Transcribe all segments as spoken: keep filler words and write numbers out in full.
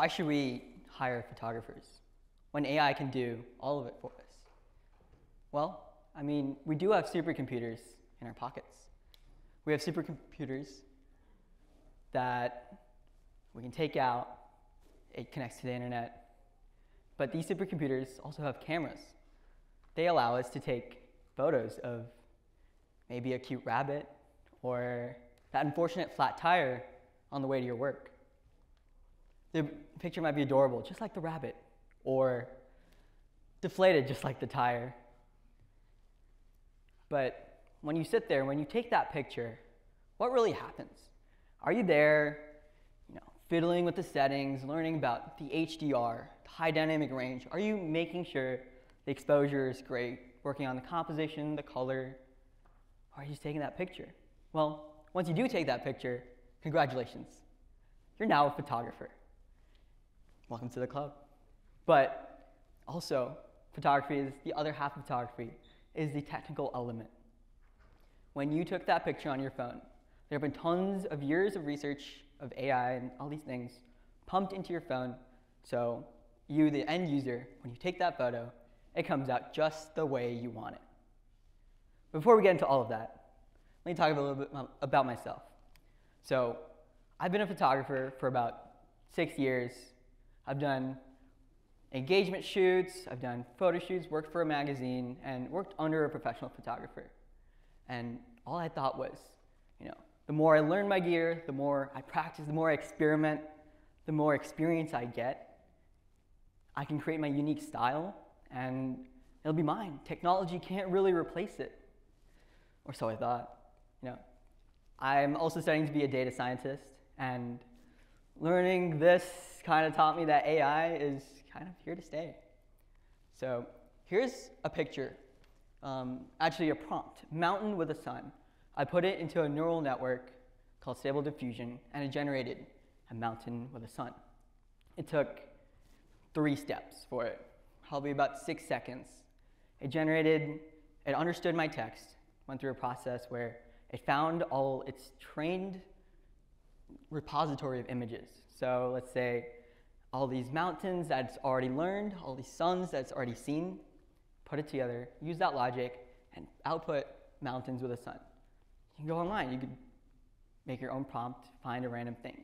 why should we hire photographers when A I can do all of it for us? Well, I mean, we do have supercomputers in our pockets. We have supercomputers that we can take out. It connects to the internet. But these supercomputers also have cameras. They allow us to take photos of maybe a cute rabbit or that unfortunate flat tire on the way to your work. The picture might be adorable, just like the rabbit, or deflated, just like the tire. But when you sit there, when you take that picture, what really happens? Are you there, you know, fiddling with the settings, learning about the H D R, the high dynamic range? Are you making sure the exposure is great, working on the composition, the color? Or are you just taking that picture? Well, once you do take that picture, congratulations. You're now a photographer. Welcome to the club. But also, photography is the other half of photography, is the technical element. When you took that picture on your phone, there have been tons of years of research of A I and all these things pumped into your phone. So you, the end user, when you take that photo, it comes out just the way you want it. Before we get into all of that, let me talk a little bit about myself. So I've been a photographer for about six years. I've done engagement shoots, I've done photo shoots, worked for a magazine, and worked under a professional photographer. And all I thought was, you know, the more I learn my gear, the more I practice, the more I experiment, the more experience I get, I can create my unique style, and it'll be mine. Technology can't really replace it. Or so I thought. You know, I'm also studying to be a data scientist, and learning this kind of taught me that A I is kind of here to stay. So here's a picture, um, actually a prompt, mountain with a sun. I put it into a neural network called Stable Diffusion, and it generated a mountain with a sun. It took three steps for it, probably about six seconds. It generated, it understood my text, went through a process where it found all its trained repository of images. So let's say all these mountains that it's already learned, all these suns that it's already seen, put it together, use that logic, and output mountains with a sun. You can go online, you can make your own prompt, find a random thing.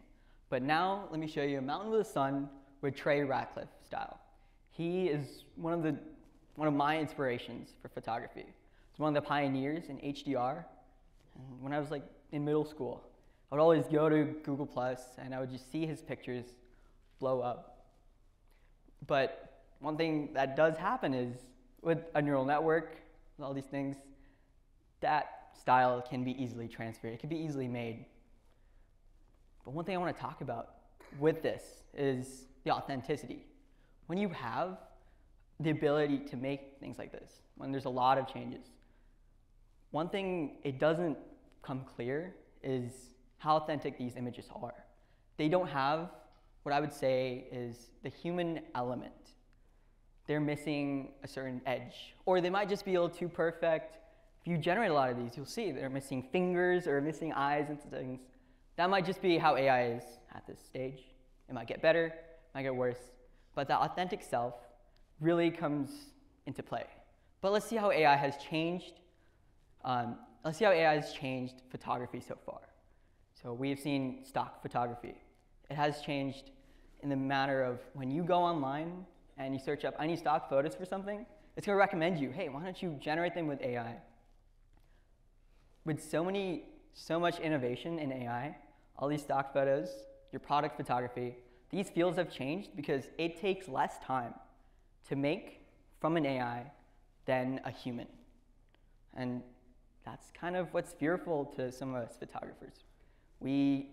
But now let me show you a mountain with a sun with Trey Ratcliffe style. He is one of, the, one of my inspirations for photography. He's one of the pioneers in H D R. And when I was like in middle school, I would always go to Google Plus, and I would just see his pictures blow up. But one thing that does happen is, with a neural network, with all these things, that style can be easily transferred. It can be easily made. But one thing I want to talk about with this is the authenticity. When you have the ability to make things like this, when there's a lot of changes, one thing it doesn't come clear is how authentic these images are. They don't have what I would say is the human element. They're missing a certain edge, or they might just be a little too perfect. If you generate a lot of these, you'll see they're missing fingers or missing eyes and things. That might just be how A I is at this stage. It might get better, it might get worse, but that authentic self really comes into play. But let's see how A I has changed. Um, let's see how A I has changed photography so far. So we've seen stock photography. It has changed in the matter of when you go online and you search up, I need stock photos for something, it's gonna recommend you, hey, why don't you generate them with A I? With so many, so much innovation in A I, all these stock photos, your product photography, these fields have changed because it takes less time to make from an A I than a human. And that's kind of what's fearful to some of us photographers. We,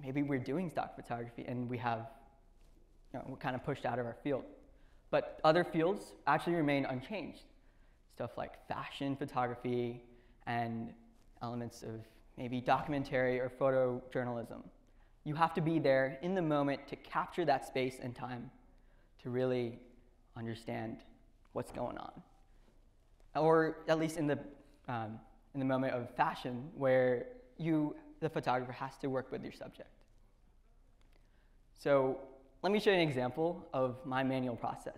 maybe we're doing stock photography and we have, you know, we're kind of pushed out of our field. But other fields actually remain unchanged. Stuff like fashion photography and elements of maybe documentary or photojournalism. You have to be there in the moment to capture that space and time to really understand what's going on. Or at least in the, um, in the moment of fashion where you, the photographer has to work with your subject. So Let me show you an example of my manual process.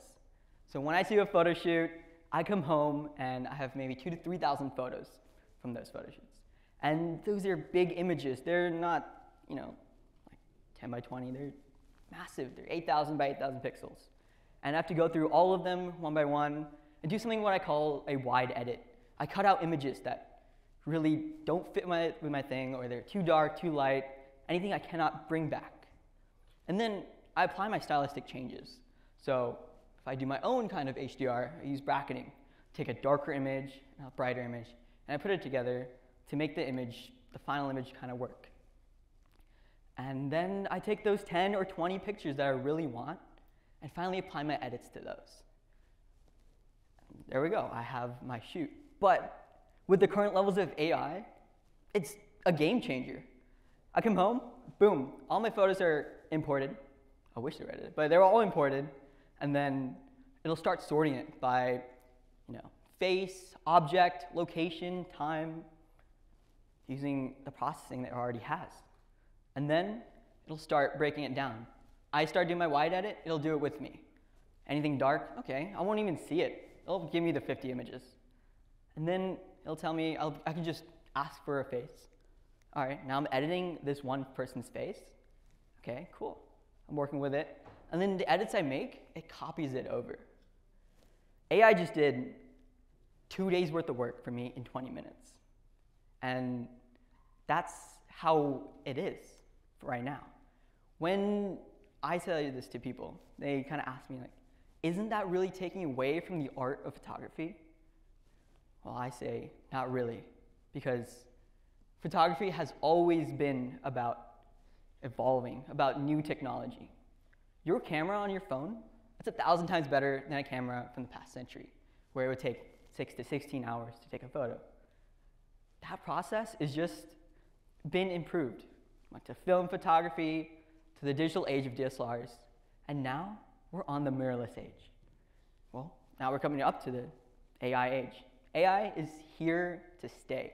So when I do a photo shoot, I come home and I have maybe two to three thousand photos from those photo shoots. And those are big images. They're not, you know, like ten by twenty. They're massive. They're eight thousand by eight thousand pixels. And I have to go through all of them one by one and do something what I call a wide edit. I cut out images that really don't fit my, with my thing, or they're too dark, too light, anything I cannot bring back. And then I apply my stylistic changes. So if I do my own kind of H D R, I use bracketing. Take a darker image, a brighter image, and I put it together to make the image, the final image, kind of work. And then I take those ten or twenty pictures that I really want and finally apply my edits to those. There we go, I have my shoot. But with the current levels of A I, it's a game changer. I come home, boom, all my photos are imported. I wish they were edited, but they're all imported. And then it'll start sorting it by, you know, face, object, location, time, using the processing that it already has. And then it'll start breaking it down. I start doing my wide edit, it'll do it with me. Anything dark, okay, I won't even see it. It'll give me the fifty images. And then it'll tell me, I'll, I can just ask for a face. All right, now I'm editing this one person's face. Okay, cool, I'm working with it. And then the edits I make, it copies it over. A I just did two days worth of work for me in twenty minutes. And that's how it is for right now. When I tell you this to people, they kind of ask me, like, isn't that really taking away from the art of photography? Well, I say, not really, because photography has always been about evolving, about new technology. Your camera on your phone, that's a thousand times better than a camera from the past century, where it would take six to sixteen hours to take a photo. That process has just been improved, like to film photography, to the digital age of D S L Rs, and now we're on the mirrorless age. Well, now we're coming up to the A I age. A I is here to stay.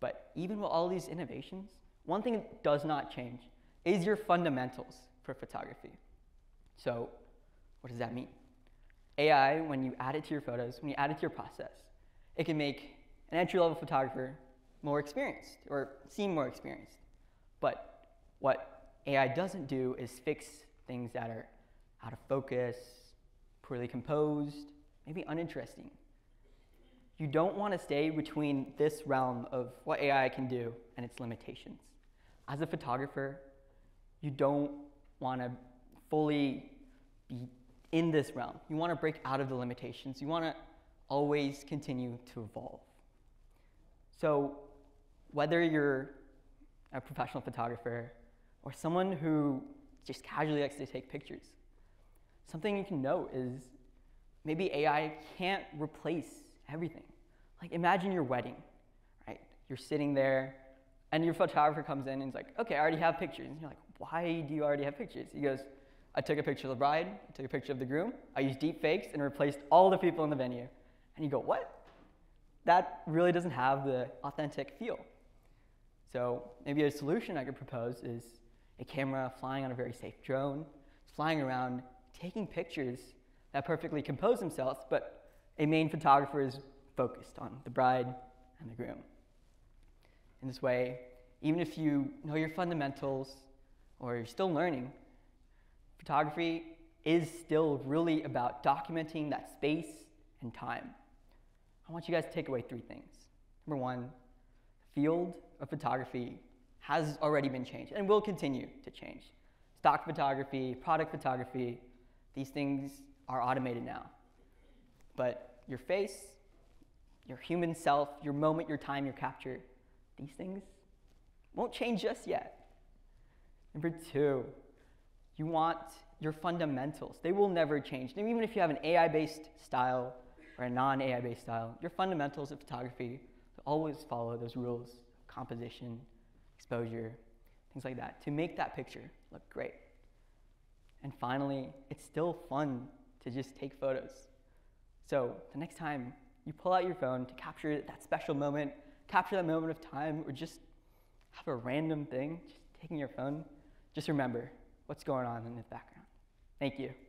But even with all these innovations, one thing that does not change is your fundamentals for photography. So what does that mean? A I, when you add it to your photos, when you add it to your process, it can make an entry-level photographer more experienced or seem more experienced. But what A I doesn't do is fix things that are out of focus, poorly composed, maybe uninteresting. You don't want to stay between this realm of what A I can do and its limitations. As a photographer, you don't want to fully be in this realm. You want to break out of the limitations. You want to always continue to evolve. So whether you're a professional photographer or someone who just casually likes to take pictures, something you can know is maybe A I can't replace everything. Like, imagine your wedding, right? You're sitting there and your photographer comes in and he's like, okay, I already have pictures. And you're like, why do you already have pictures? He goes, I took a picture of the bride, I took a picture of the groom, I used deep fakes and replaced all the people in the venue. And you go, what? That really doesn't have the authentic feel. So maybe a solution I could propose is a camera flying on a very safe drone, flying around, taking pictures that perfectly compose themselves, but a main photographer is focused on the bride and the groom. In this way, even if you know your fundamentals or you're still learning, photography is still really about documenting that space and time. I want you guys to take away three things. Number one, the field of photography has already been changed and will continue to change. Stock photography, product photography, these things are automated now. But your face, your human self, your moment, your time, your capture, these things won't change just yet. Number two, you want your fundamentals. They will never change. And even if you have an A I-based style or a non-A I-based style, your fundamentals of photography always follow those rules of composition, exposure, things like that, to make that picture look great. And finally, it's still fun to just take photos. So the next time you pull out your phone to capture that special moment, capture that moment of time, or just have a random thing, just taking your phone, just remember, what's going on in the background. Thank you.